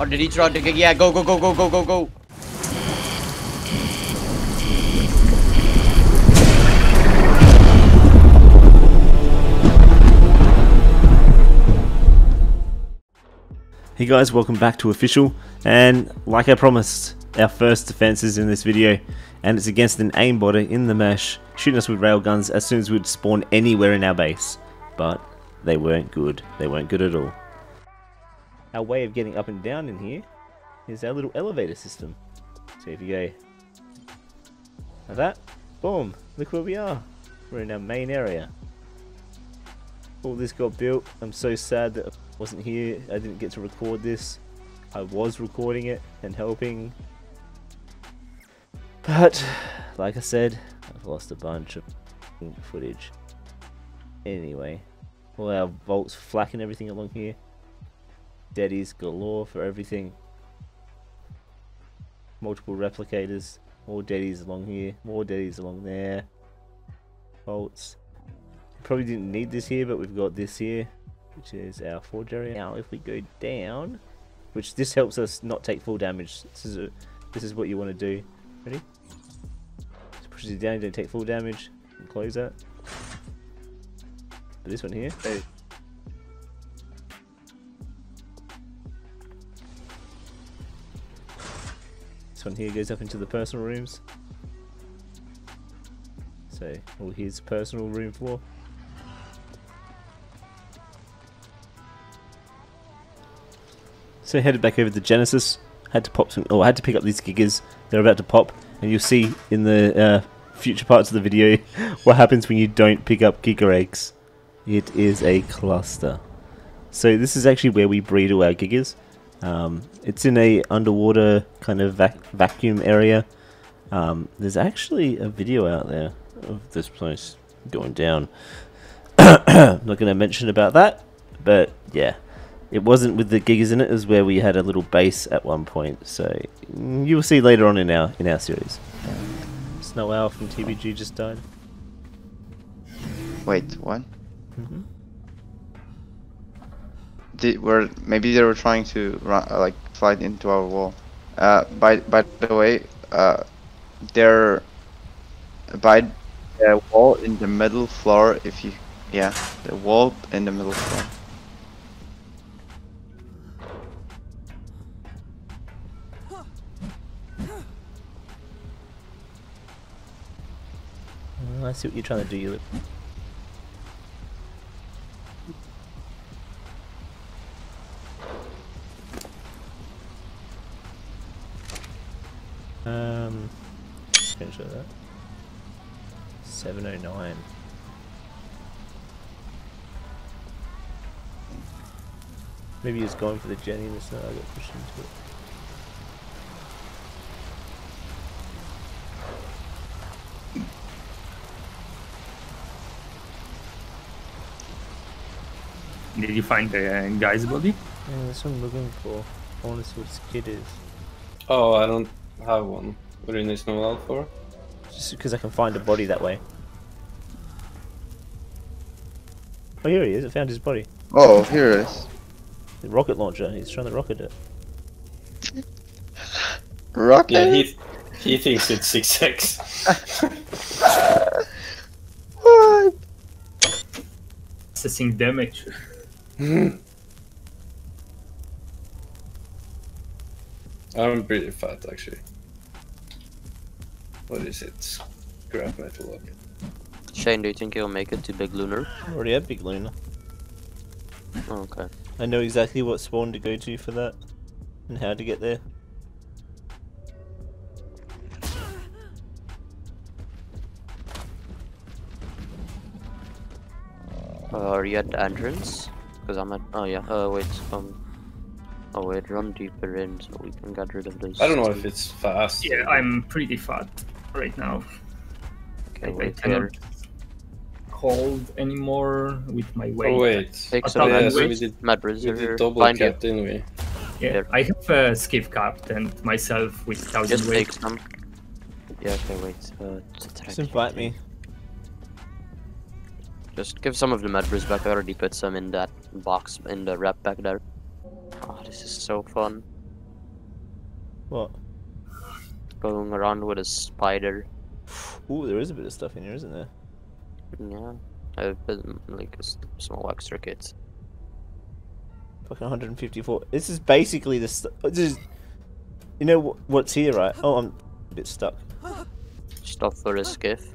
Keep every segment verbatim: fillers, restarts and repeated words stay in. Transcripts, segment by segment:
Oh, did he try to get? Yeah, go, go, go, go, go, go, go. Hey guys, welcome back to Official, and like I promised, our first defense is in this video, and it's against an aimbotter in the mesh, shooting us with railguns as soon as we'd spawn anywhere in our base. But they weren't good. They weren't good at all. Our way of getting up and down in here is our little elevator system. So if you go like that, boom, look where we are. We're in our main area. All this got built. I'm so sad that I wasn't here. I didn't get to record this. I was recording it and helping. But, like I said, I've lost a bunch of footage. Anyway, all our vaults flacking everything along here. Deadies galore for everything. Multiple replicators. More deadies along here. More deadies along there. Vaults. Probably didn't need this here, but we've got this here, which is our forge area. Now if we go down, which this helps us not take full damage. This is a, this is what you want to do. Ready? Just push it down, you don't take full damage. And close that. But this one here. Hey. This one here goes up into the personal rooms. So, all here's personal room floor. So headed back over to Genesis, had to pop some. Oh, I had to pick up these gigas. They're about to pop, and you'll see in the uh, future parts of the video what happens when you don't pick up giga eggs. It is a cluster. So this is actually where we breed all our gigas. Um, it's in a underwater kind of vac vacuum area. Um, there's actually a video out there of this place going down. Not going to mention about that, but yeah. It wasn't with the gigas in it, it was where we had a little base at one point, so you'll see later on in our in our series. Snow Owl from T B G just died. Wait, what? Mm-hmm. Did, were, maybe they were trying to run, uh, like fly into our wall. Uh, by by the way, uh, they're by the wall in the middle floor. If you yeah, the wall in the middle floor. I see what you're trying to do, you look. Um, can show that. Seven oh nine. Maybe he's going for the Jenny and it's not. I got pushed into it. Did you find the uh, guy's body? Yeah, that's what I'm looking for. I want to see what skid is. Oh, I don't have one. What do you need Snow Owl for? Just because I can find a body that way. Oh, here he is. I found his body. Oh, here it is. The rocket launcher. He's trying to rocket it. Rocket? Yeah, he, he thinks it's six X. What? Assessing damage. I'm pretty fat actually. What is it? Scrap metal rocket. Shane, do you think you'll make it to Big Lunar? I already have Big Lunar. Oh, okay. I know exactly what spawn to go to for that and how to get there. Uh, are you at the entrance? Cause I'm at. Oh yeah. Uh, wait. Um. Oh wait. Run deeper in so we can get rid of this. I don't know if it's fast. Yeah, I'm pretty fat right now. Okay. I, wait I cannot here. Hold anymore with my weight. Oh wait. Take some yeah, so we did, Mad we did double Find cap, you. didn't we? Yeah. There. I have a skip cap and myself with thousand Just weight. Take some. Yeah. Okay. Wait. Uh, Just invite me. Just give some of the medbris back. I already put some in that box in the wrap back there. Oh, this is so fun. What? Going around with a spider. Ooh, there is a bit of stuff in here, isn't there? Yeah. I put like a small extra kit. Fucking one hundred fifty-four. This is basically the st this is, you know wh what's here, right? Oh, I'm a bit stuck. Stop for a skiff.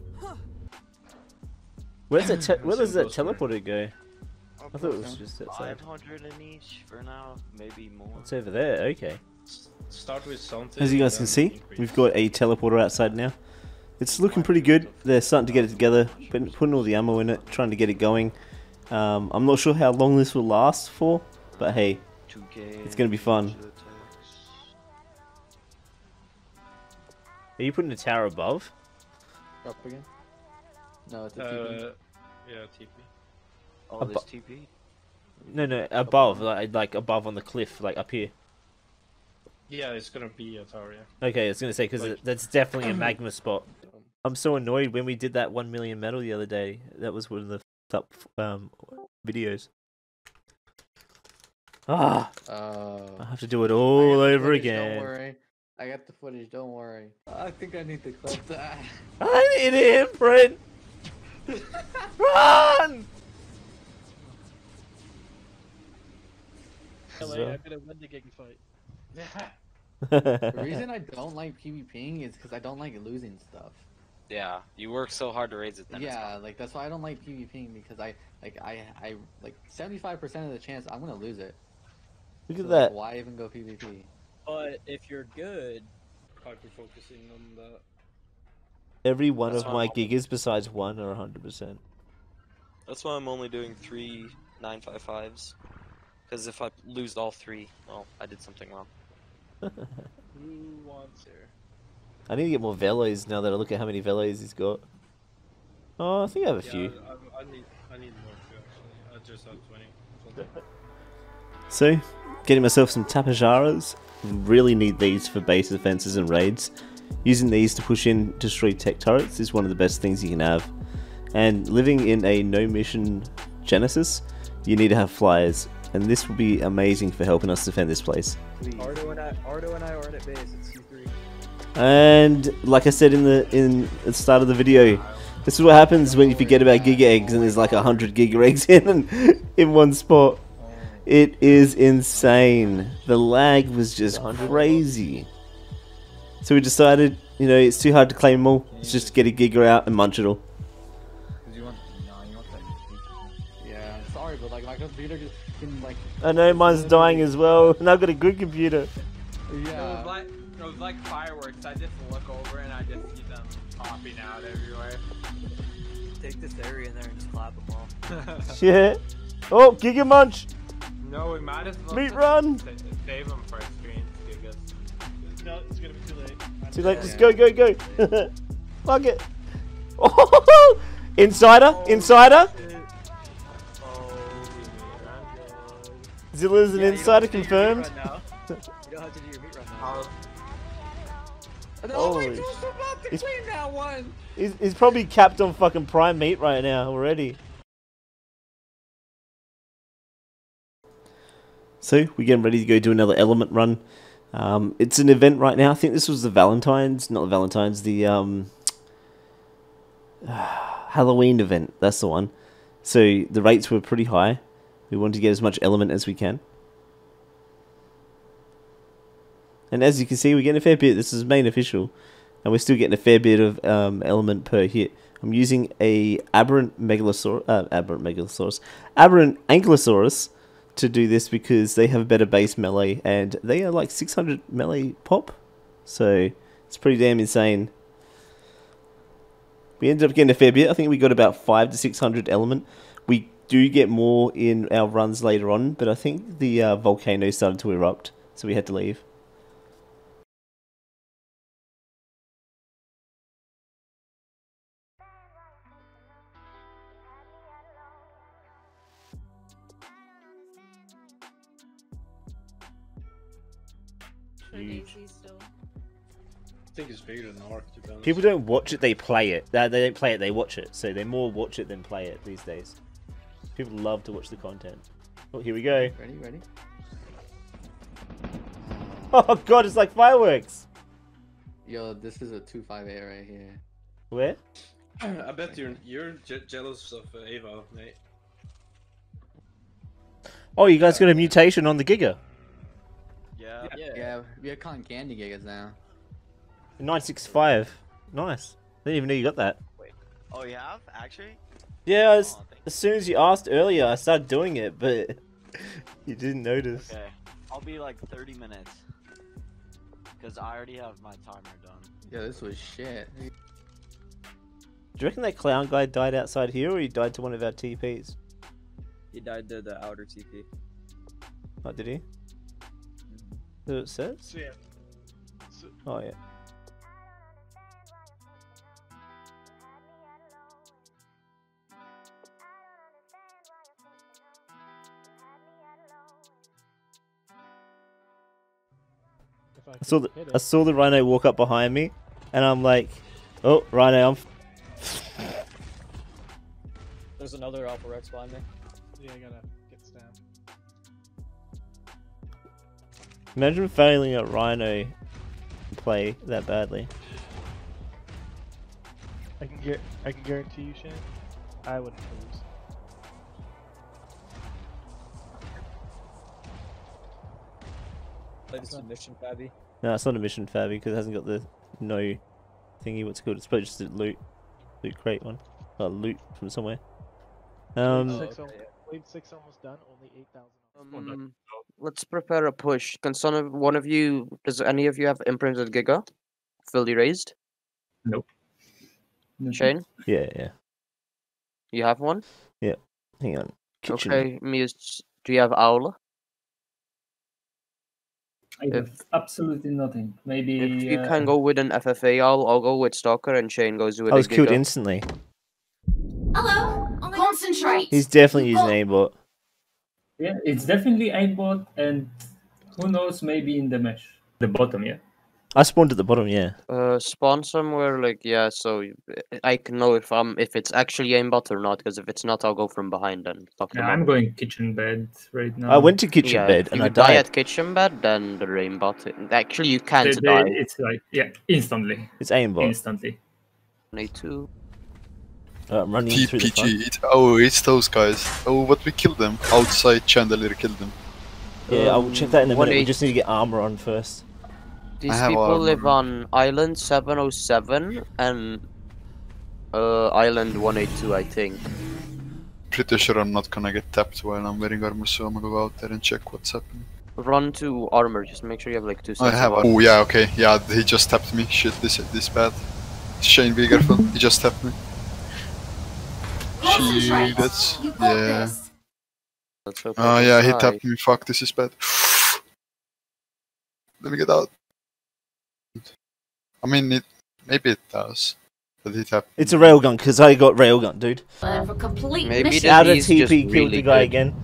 Where's that te where does that teleporter go? I thought it was just outside. five hundred in each for now, maybe more. It's over there, okay. Start with something. As you guys can see, we've got a teleporter outside now. It's looking pretty good. They're starting to get it together, putting all the ammo in it, trying to get it going. Um, I'm not sure how long this will last for, but hey, it's going to be fun. Are you putting a tower above? Up again? No, it's a T P. Uh, yeah, T P. Oh, this T P? No, no, above, like, like above on the cliff, like up here. Yeah, it's gonna be a tower, yeah. Okay, I was gonna say, because like, that's definitely a magma spot. I'm so annoyed when we did that one million medal the other day. That was one of the f***ed up um, videos. Ah! Oh. I have to do it all over footage, again. Don't worry. I got the footage, don't worry. I think I need to clip that. I need him, Brent! Run! So. I'm gonna win the gang fight. The reason I don't like PvPing is because I don't like losing stuff. Yeah, you work so hard to raise it. Then yeah, like that's why I don't like PvPing, because I like I I like seventy-five percent of the chance I'm gonna lose it. Look so at that. Like, why even go PvP? But if you're good, hyper focusing on the. Every one that's of my gigas besides one are one hundred percent. That's why I'm only doing three nine five fives. Because if I lose all three, well, I did something wrong. Who wants her? I need to get more velos now that I look at how many velos he's got. Oh, I think I have a yeah, few. I, I, need, I need more too, actually. I just have twenty. So, getting myself some tapajaras. Really need these for base defenses and raids. Using these to push in, destroy tech turrets is one of the best things you can have. And living in a no mission Genesis, you need to have flyers. And this will be amazing for helping us defend this place. Ardo and I, Ardo and I are at base at C three. And like I said in the in the start of the video, this is what happens when you forget about giga eggs and there's like a hundred giga eggs in in one spot. It is insane. The lag was just crazy. So we decided, you know, it's too hard to claim them all. Let's just get a giga out and munch it all. Yeah, I'm sorry, but like my computer just. Like, I know mine's dying as well, and I've got a good computer. Yeah. It was like, it was like fireworks. I just look over and I just see them popping out everywhere. Take this area in there and just clap them all. Shit. Oh, Giga Munch! No, we might as well. Meat Run! Save them for a screen, Giga. No, it's gonna be too late. Too late, yeah. Just go, go, go! Fuck it! Oh, insider! Oh, insider! Shit. Zilla's an yeah, insider, confirmed. You don't have to do your meat run now. Oh, he's about to clean that one. He's, he's probably capped on fucking prime meat right now already. So we're getting ready to go do another element run. Um, it's an event right now. I think this was the Valentine's, not the Valentine's, the um, uh, Halloween event. That's the one. So the rates were pretty high. We want to get as much element as we can. And as you can see, we're getting a fair bit. This is main official. And we're still getting a fair bit of um, element per hit. I'm using a aberrant megalosaurus, uh, aberrant megalosaurus, aberrant ankylosaurus to do this because they have a better base melee. And they are like six hundred melee pop. So it's pretty damn insane. We ended up getting a fair bit. I think we got about five to six hundred element. We do get more in our runs later on, but I think the uh, volcano started to erupt, so we had to leave. Huge. I think it's bigger than Ark, to be honest. People don't watch it, they play it. They don't play it, they watch it. So they more watch it than play it these days. People love to watch the content. Oh, here we go. Ready, ready? Oh god, it's like fireworks. Yo, this is a two five eight right here. Where? I bet you're you're je jealous of uh, Ava, mate. Oh, you guys got a mutation on the Giga. Yeah. Yeah, yeah, we are calling candy Gigas now. nine six five. Nice. I didn't even know you got that. Wait. Oh, you have? Actually? Yeah, I was, oh, as soon as you asked earlier, I started doing it, but you didn't notice. Okay. I'll be like thirty minutes. Because I already have my timer done. Yeah, this was shit. Do you reckon that clown guy died outside here, or he died to one of our T Ps? He died to the outer T P. Oh, did he? Is that what it says? So, yeah. So oh, yeah. I, I saw the I saw the rhino walk up behind me, and I'm like, "Oh, rhino, I'm." F There's another Alpha Rex behind me. Yeah, I gotta get stabbed. Imagine failing at rhino play that badly. I can get I can guarantee you, Shane, I wouldn't lose. It's a mission Fabby. No, it's not a mission Fabby because it hasn't got the no thingy. What's it called? It's probably just a loot, loot crate one. Oh, loot from somewhere. Um. Blade six, oh, okay. Blade six almost done. Only eight thousand. Um, let's prepare a push. Can some of one of you? Does any of you have imprints at Giga? Fully raised? Nope. Shane? Yeah, yeah. You have one? Yeah. Hang on. Kitchen. Okay, Muse. Do you have Owl? I have absolutely nothing. Maybe if you uh, can go with an F F A, I'll I'll go with Stalker, and Shane goes with. I was killed instantly. Hello, concentrate. He's definitely using aimbot. Yeah, it's definitely aimbot, and who knows, maybe in the mesh, the bottom. Yeah, I spawned at the bottom. Yeah. Uh, spawn somewhere like yeah, so I can know if I'm if it's actually aimbot or not. Because if it's not, I'll go from behind and fuck them up. I'm going kitchen bed right now. I went to kitchen yeah, bed if and you I died. Die at kitchen bed, then the aimbot. Actually, you can't die. It's like yeah, instantly. It's aimbot. Instantly. Need to. Uh, I'm running through the front. Oh, it's those guys. Oh, but we killed them outside. Chandelier killed them. Yeah, um, I'll check that in a minute. We just need to get armor on first. These people live on Island seven oh seven and uh, Island one eighty-two, I think. Pretty sure I'm not gonna get tapped while I'm wearing armor, so I'm gonna go out there and check what's happening. Run to armor, just make sure you have like two sets I have. Oh yeah, okay, yeah, he just tapped me. Shit, this this bad. Shane, be careful. He just tapped me. She, that's yeah. Oh uh, yeah, he tapped me. Fuck, this is bad. Let me get out. I mean, it maybe it does, but it happened. It's a railgun because I got railgun, dude. Uh, for complete maybe the outer T P killed really the guy good. Again.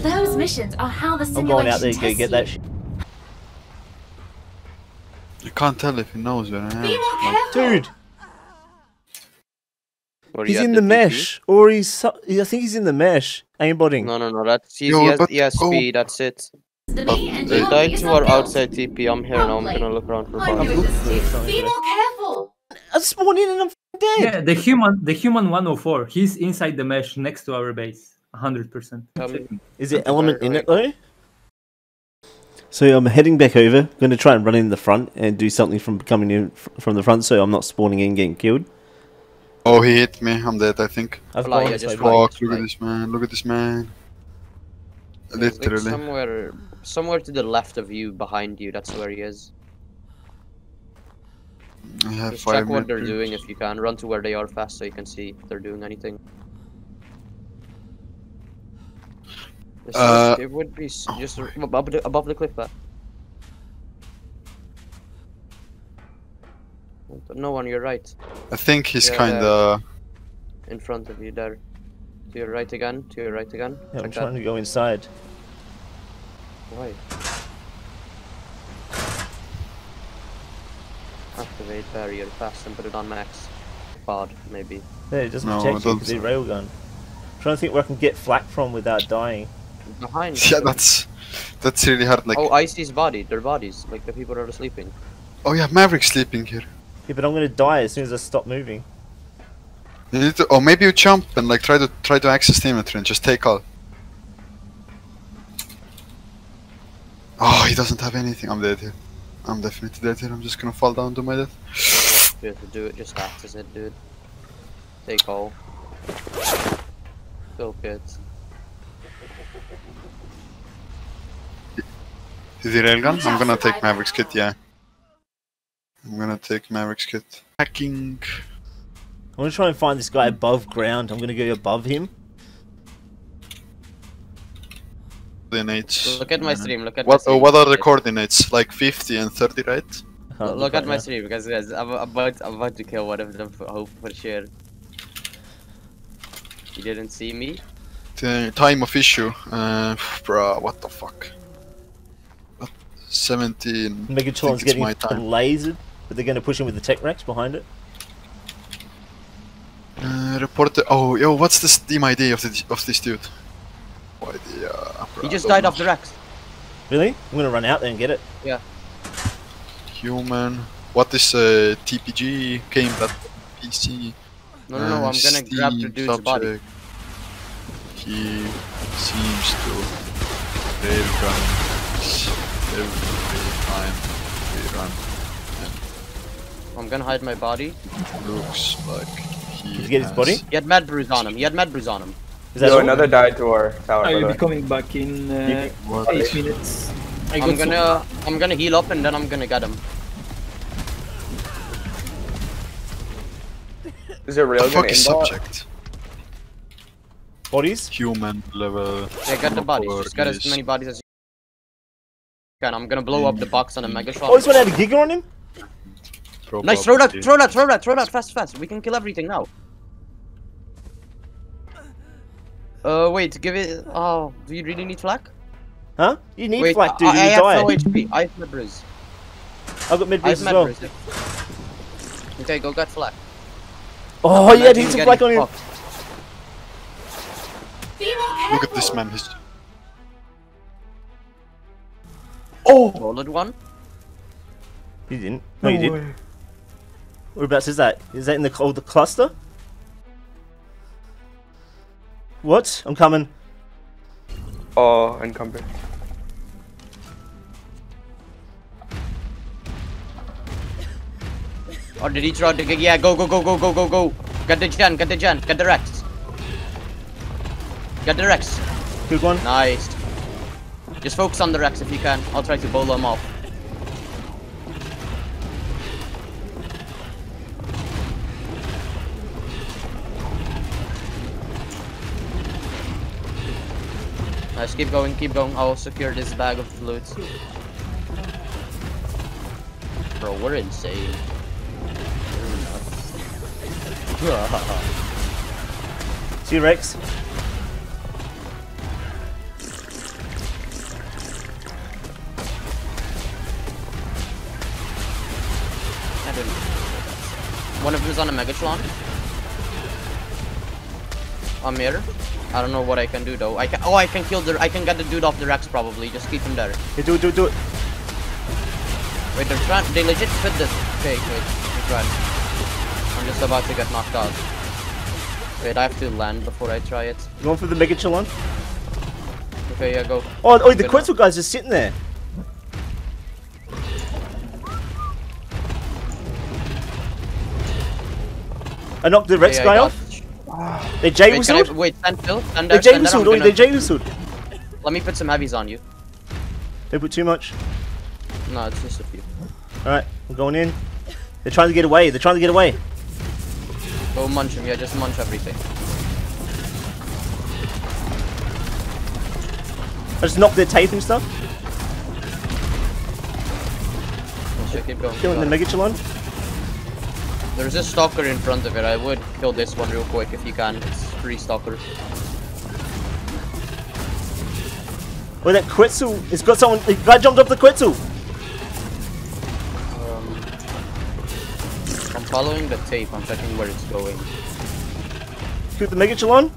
Those missions are how the simulation I'm going out there to get that shit. You can't tell if he knows where I am. Dude, he's in the, the mesh, or he's I think he's in the mesh. Aimbotting. No, no, no. That's he, Yo, he has, but, he has oh. speed. That's it. But they died to our outside T P. I'm here now. I'm gonna look around for bodies. Be more careful! I spawned in and I'm dead! Yeah, the human, the human one oh four. He's inside the mesh next to our base. one hundred percent. Um, Is there element in it though? So I'm heading back over. I'm gonna try and run in the front and do something from coming in from the front so I'm not spawning in getting killed. Oh, he hit me. I'm dead, I think. I've oh, yeah, just Fuck, look at this man. Look at this man. Literally. Like somewhere, somewhere to the left of you, behind you. That's where he is. I have Just check what they're minutes. doing if you can. Run to where they are fast, so you can see if they're doing anything. Just, uh, it would be just oh above, the, above the cliff. There. No one, you're right. I think he's yeah, kind of in front of you there. To your right again, to your right again. Yeah, Check I'm trying that. to go inside. Why? Activate barrier fast and put it on max. Bard, maybe. Yeah, it doesn't no, protect it you because it's railgun. I'm trying to think where I can get flak from without dying. Behind me. Yeah, that's that's really hard. Like, oh, I see his body, their bodies, like the people that are sleeping. Oh yeah, Maverick's sleeping here. Yeah, but I'm gonna die as soon as I stop moving. You need to, or maybe you jump and like try to try to access the inventory and just take all. Oh, he doesn't have anything. I'm dead here. I'm definitely dead here. I'm just gonna fall down to my death. You have to do it. Just access it, dude. Take all. Go kids. Is it railgun? I'm gonna take Maverick's kit, yeah. I'm gonna take Maverick's kit. Hacking. I'm gonna try and find this guy above ground. I'm gonna go above him. Coordinates. Look at my stream, look at what, my stream. What are the coordinates? Like fifty and thirty, right? Look, look at my that. stream, because guys, I'm about, I'm about to kill one of them, for, hope for sure. You didn't see me? The time of issue. Uh, bruh, what the fuck? seventeen. Megatron's getting lasered, but they're gonna push him with the tech racks behind it. Uh, report the. Oh, yo, what's this team I D of, the, of this dude? Why the, uh, he just died off the racks. Really? I'm gonna run out there and get it. Yeah. Human. What is uh, T P G? Game that P C. No, no, no. I'm gonna grab the dude's subject. body. He seems to railgun every time we run. Yeah. I'm gonna hide my body. Looks like he. Did you get his body? He had mad bruise on him. He had mad bruise on him. Is that no, another died to our tower. I will be coming back in uh, eight minutes. I I'm gonna, so I'm gonna heal up and then I'm gonna get him. Is there real? Fuck is subject. Bodies? Human level. Yeah, get the bodies. Just get as many bodies as you can. I'm gonna blow up the box on a Megatron. Oh, this one had a Giga on him. Probably. Nice, throw that, throw that, throw that, throw that, fast, fast. We can kill everything now. Uh, wait, give it. Oh, do you really need flak? Huh? You need wait, flak, dude. I, I you have died. no H P. I have mid breeze. I've got mid breeze as well. Breeze. Okay, go get flak. Oh, yeah, he needs some flak on him. Look at this man. He's... Oh! Rolled one. You didn't. No, no you did. Way. Whereabouts is that? Is that in the, oh, the cluster? What? I'm coming. Oh, encumbered. Oh, did he try to get? Yeah, go, go, go, go, go, go, go. Get the gen, get the gen, get the Rex. Get the Rex. Good one. Nice. Just focus on the Rex if you can. I'll try to bowl them off. Nice, keep going, keep going. I'll secure this bag of loot. Bro, we're insane. We're nuts. See you, Rex. I didn't. One of them's on a Megatron. I'm here. I don't know what I can do though. I can. Oh, I can kill the. I can get the dude off the racks probably. Just keep him there. Hey, do it, do it, do it. Wait, they're trying. They legit fit this. Okay, wait. Try. I'm just about to get knocked out. Wait, I have to land before I try it. You going for the mega chillon? Okay, yeah, go. Oh, oh, the Quetzal guy's just sitting there. I knocked the Rex okay, guy off. They J whistled? Wait, stand still. Stand there, they J whistled, gonna... they J whistled. Let me put some heavies on you. They put too much? No, it's just a few. Alright, I'm going in. They're trying to get away, they're trying to get away. Go munch him, yeah, just munch everything. I just knocked their tape and stuff. Sure, keep going. Killing the Megachelon. There's a stalker in front of it. I would kill this one real quick if you can. It's three stalkers. Well, that Quetzal, it's got someone. The guy jumped off the Quetzal. Um, I'm following the tape. I'm checking where it's going. Shoot the Megachelon.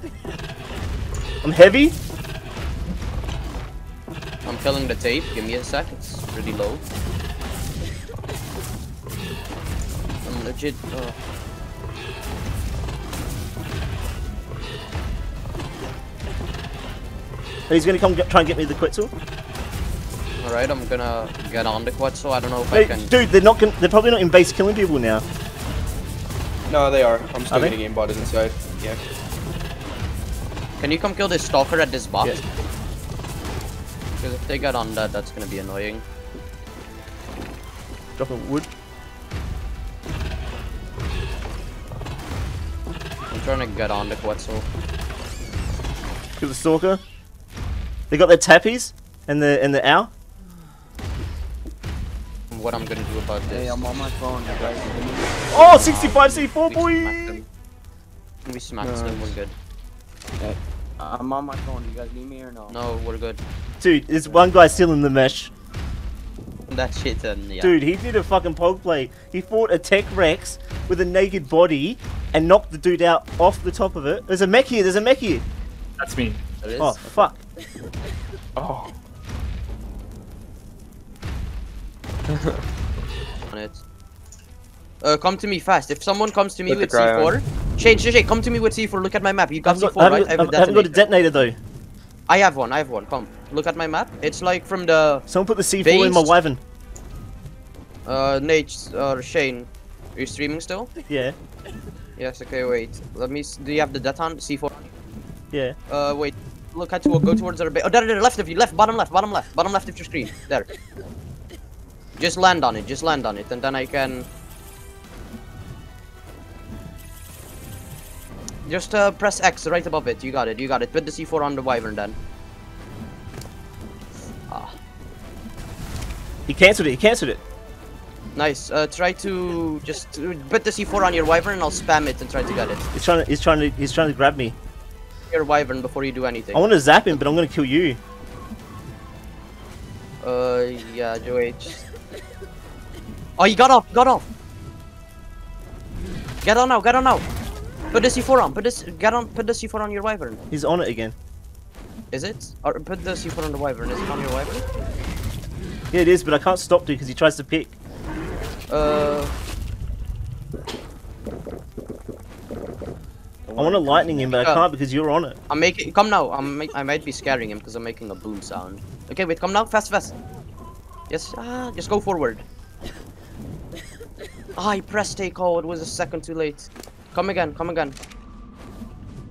I'm heavy. I'm killing the tape. Give me a sec. It's pretty low. I'm legit. Uh... He's gonna come get, try and get me the Quetzal. Alright, I'm gonna get on the Quetzal. I don't know if they, I can. Dude, they're not. Gonna, they're probably not in base killing people now. No, they are. I'm still getting game bodies inside. Yeah. Can you come kill this stalker at this box? Yeah. Because if they got on that, that's gonna be annoying. Drop a wood. I'm trying to get on the Quetzal. Kill the stalker. They got their tappies and the and the owl. What I'm gonna do about this? Hey, I'm on my phone. You guys. Oh, sixty-five C four boy. We smacked nice. Them. We're good. Okay. I'm on my phone. You guys need me or no? No, we're good. Dude, there's one guy still in the mesh. That shit, then, yeah. Dude, he did a fucking poke play. He fought a Tech Rex with a naked body and knocked the dude out off the top of it. There's a mech here, there's a mech here. That's me. That is? Oh, okay. Fuck. Oh. On it. Uh, come to me fast. If someone comes to me with C four, Shane, Shane, Shane, come to me with C four. Look at my map. You got C four, right? I haven't, I haven't got a detonator though. I have one. I have one. Come. Look at my map. It's like from the. Someone put the C four based... in my wyvern. Uh, Nate or uh, Shane, are you streaming still? Yeah. Yes. Okay. Wait. Let me. Do you have the deton C four? Yeah. Uh, wait. Look, I to go towards our base. Oh, there, there, left of you. Left, bottom left, bottom left, bottom left of your screen. There. Just land on it. Just land on it, and then I can. Just uh, press X right above it. You got it. You got it. Put the C four on the wyvern then. Ah. He cancelled it. He cancelled it. Nice. Uh, try to just put the C four on your wyvern, and I'll spam it and try to get it. He's trying to. He's trying to. He's trying to grab me. Your wyvern before you do anything. I want to zap him, but I'm gonna kill you. Uh, yeah, Joe H. Oh, he got off. Got off. Get on now. Get on now. Put the C four on, put this get on put the C four on your wyvern. He's on it again. Is it? Or put the C four on the wyvern. Is it on your wyvern? Yeah it is, but I can't stop dude because he tries to pick. Uh I wanna lightning him but uh, I can't because you're on it. I'm making come now, I'm ma I might be scaring him because I'm making a boom sound. Okay, wait, come now, fast fast. Yes, ah, just go forward. Ah, I pressed take all, it was a second too late. Come again, come again.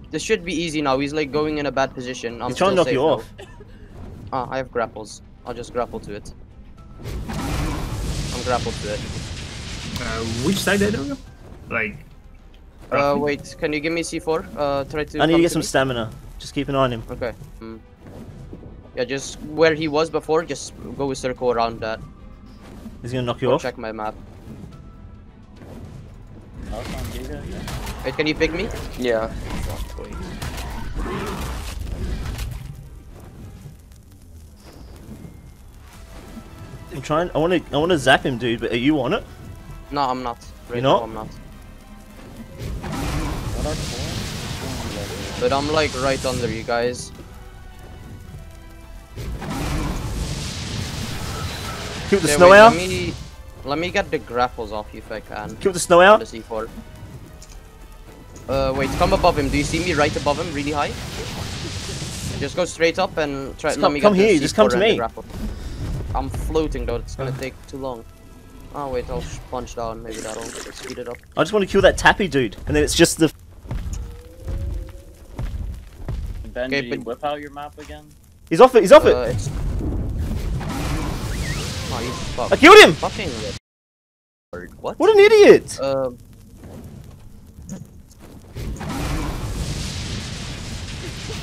This should be easy now. He's like going in a bad position. I'm He's trying to knock you now. Off. Ah, I have grapples. I'll just grapple to it. I'm grappled to it. Uh, which side did I go? Like. Uh, wait. Can you give me C four? Uh, try to. I need to get to some me. Stamina. Just keep an eye on him. Okay. Mm. Yeah, just where he was before. Just go a circle around that. He's gonna knock you go off. Check my map. Wait, can you pick me? Yeah. I'm trying. I want to. I want to zap him, dude. But are you on it? No, I'm not. Right You're not? No, I'm not. But I'm like right under you guys. Keep the okay, snow wait, out. Let me, let me get the grapples off you if I can. Keep the snow out. The C four. Uh, wait, come above him. Do you see me right above him, really high? Just go straight up and try. Just let come, me get come here. Just come to me. I'm floating though. It's gonna uh. take too long. Oh wait, I'll punch down. Maybe that'll speed it up. I just want to kill that tappy dude, and then it's just the. Ben, okay, but... whip out your map again. He's off it. He's off uh, it. It's... Oh, he's fucked. I killed him. Fucking. What? What an idiot. Uh...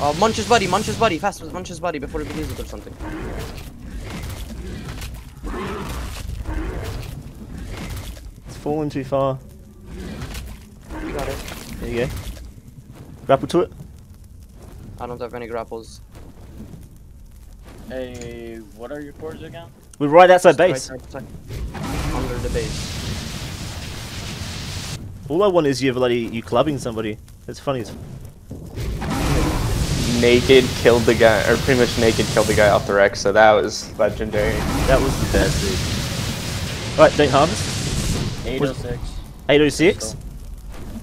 Oh, munch his buddy, munch his buddy, fast, munch his buddy before he releases it or something. It's fallen too far. You got it. There you go. Grapple to it. I don't have any grapples. Hey, what are your cores again? We're right outside base. Right outside. Under the base. All I want is you bloody, you clubbing somebody. That's funny as naked killed the guy, or pretty much naked killed the guy off the wreck, so that was legendary. That was the best dude. Alright, Dink Harvest. eight oh six. eight oh six?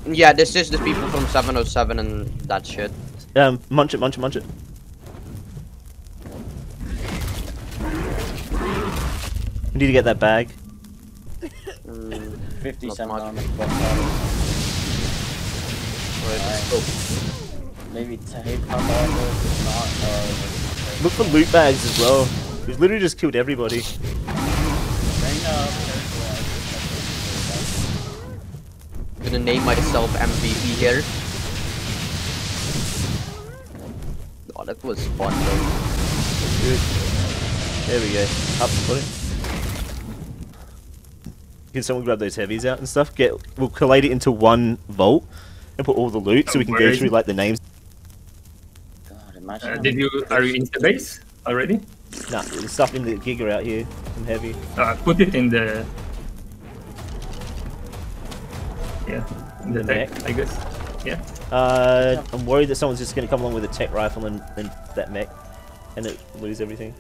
Yeah, this is the people from seven oh seven and that shit. Um, munch it, munch it, munch it. We need to get that bag. Mm, fifty-seven armor. Maybe tape armor. Look for loot bags as well. We've literally just killed everybody. I'm gonna name myself M V P here. Oh, that was fun though. There we go. Up the footing. Can someone grab those heavies out and stuff? Get we'll collate it into one vault and put all the loot so we can go through like the names. God, imagine. Uh, did you are you in the base already? Nah, there's stuff in the Giga out here. Some heavy. Uh, put it in the yeah, in the, the deck, mech. I guess. Yeah. Uh, I'm worried that someone's just gonna come along with a tech rifle and, and that mech, and it lose everything.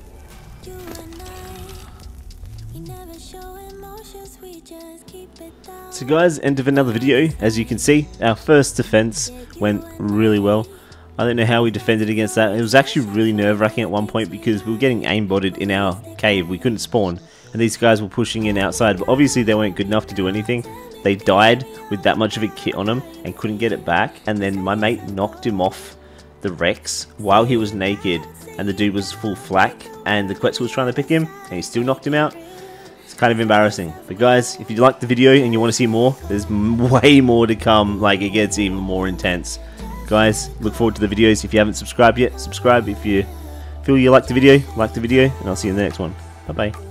So guys, end of another video. As you can see, our first defense went really well. I don't know how we defended against that. It was actually really nerve-wracking at one point because we were getting aimbotted in our cave. We couldn't spawn, and these guys were pushing in outside, but obviously they weren't good enough to do anything. They died with that much of a kit on them and couldn't get it back, and then my mate knocked him off the Rex while he was naked, and the dude was full flak, and the Quetzal was trying to pick him, and he still knocked him out. It's kind of embarrassing. But guys, if you liked the video and you want to see more, there's way more to come. Like, it gets even more intense. Guys, look forward to the videos. If you haven't subscribed yet, subscribe. If you feel you liked the video, like the video, and I'll see you in the next one. Bye bye.